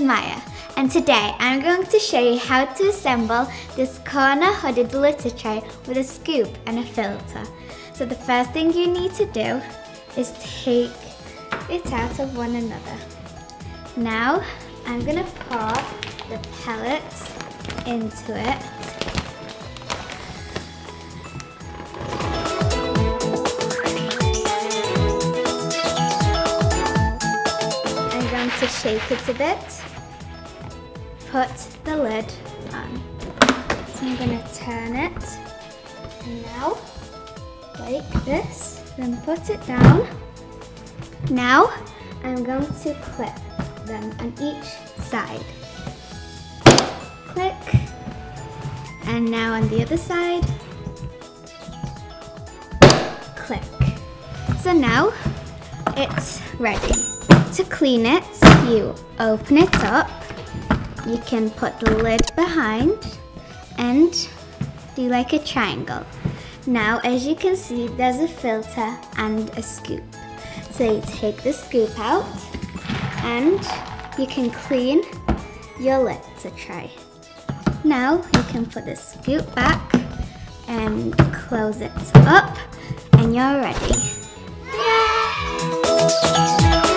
is Maya, and today I'm going to show you how to assemble this corner hooded glitter tray with a scoop and a filter. So the first thing you need to do is take it out of one another. Now I'm going to pour the pellets into it. To shake it a bit, put the lid on. So I'm going to turn it now, like this, then put it down. Now I'm going to clip them on each side. Click, and now on the other side, click. So now it's ready. To clean it, you open it up, you can put the lid behind and do like a triangle. Now as you can see, there's a filter and a scoop. So you take the scoop out and you can clean your glitter tray. Now you can put the scoop back and close it up and you're ready. Yay!